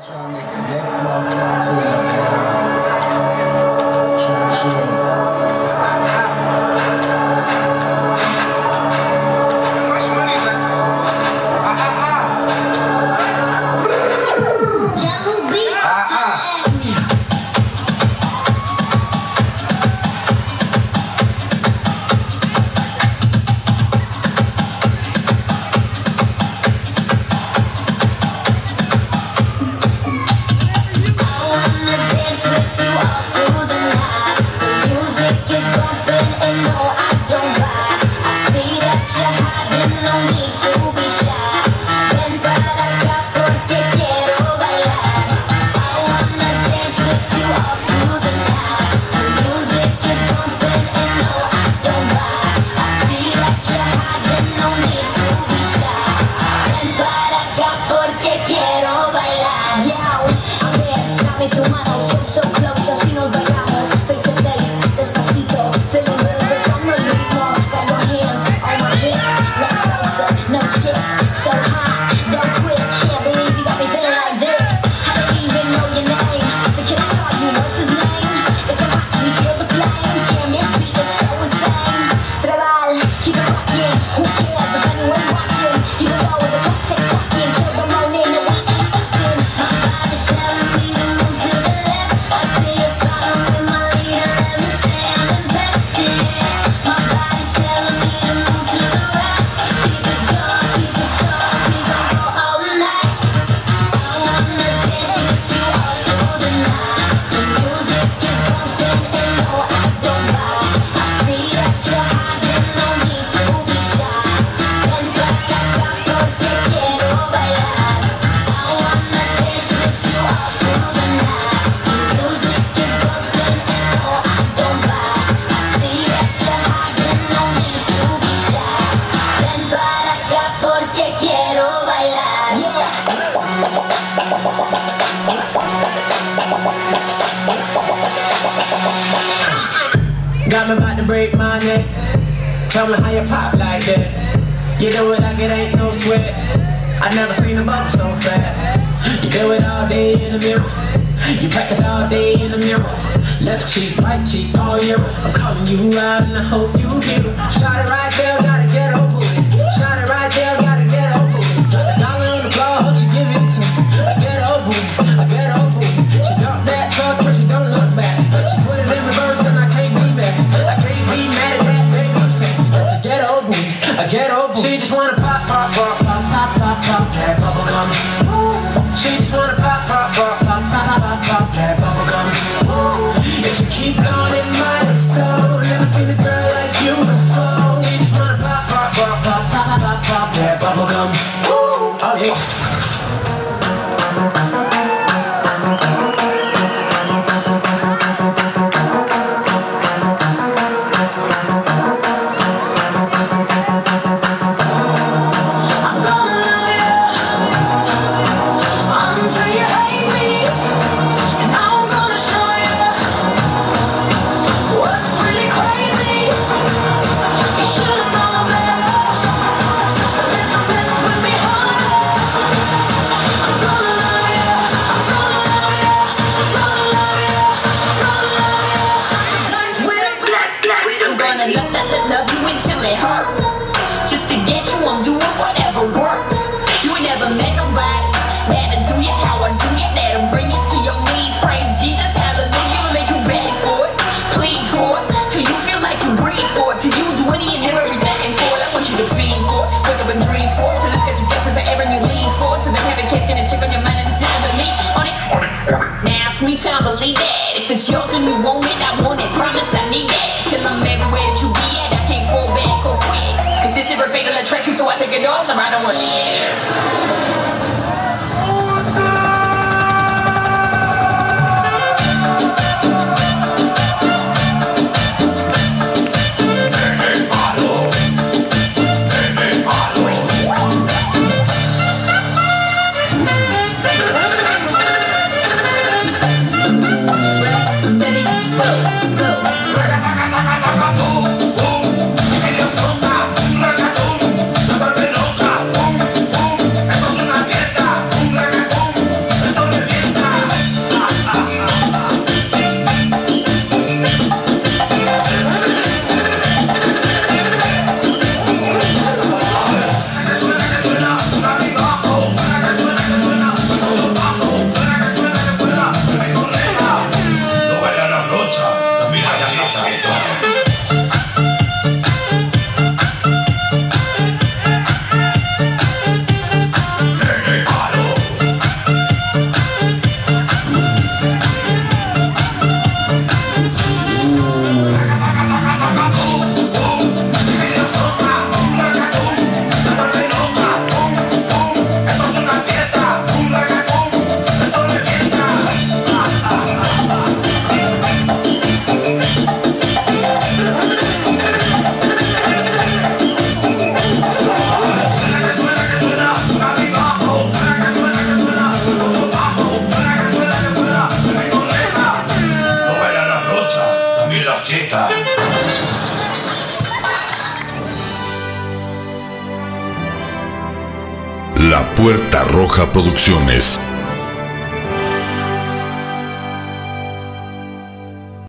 I'm about to break my neck. Tell me how you pop like that. You do it like it ain't no sweat. I never seen a bump so fat. You do it all day in the mirror. You practice all day in the mirror. Left cheek, right cheek, all year. I'm calling you out and I hope you hear. Shot it right there, gotta get over with. Shot it right there, gotta get over with. Got a dollar on the floor, hope she give it to me. I get over with, I get over with. She dumped that truck, but she don't look back. She put it in reverse and I can't be mad. Get over. She just wanna pop, pop, pop, pop, pop, pop, pop, that bubblegum. She just wanna pop, pop, pop, pop, pop, pop, pop, that bubblegum. If you keep going, it might explode. Never seen a girl like you before. She just wanna pop, pop, pop, pop, pop, pop, pop, that bubblegum. Oh yeah. Time, believe that. If it's yours and you want it, I want it. Promise I need that. Till I'm everywhere that you be at, I can't fall back or quit. Cause this is a fatal attraction, so I take it all, and I don't want shit. marcheta. La Puerta Roja Producciones.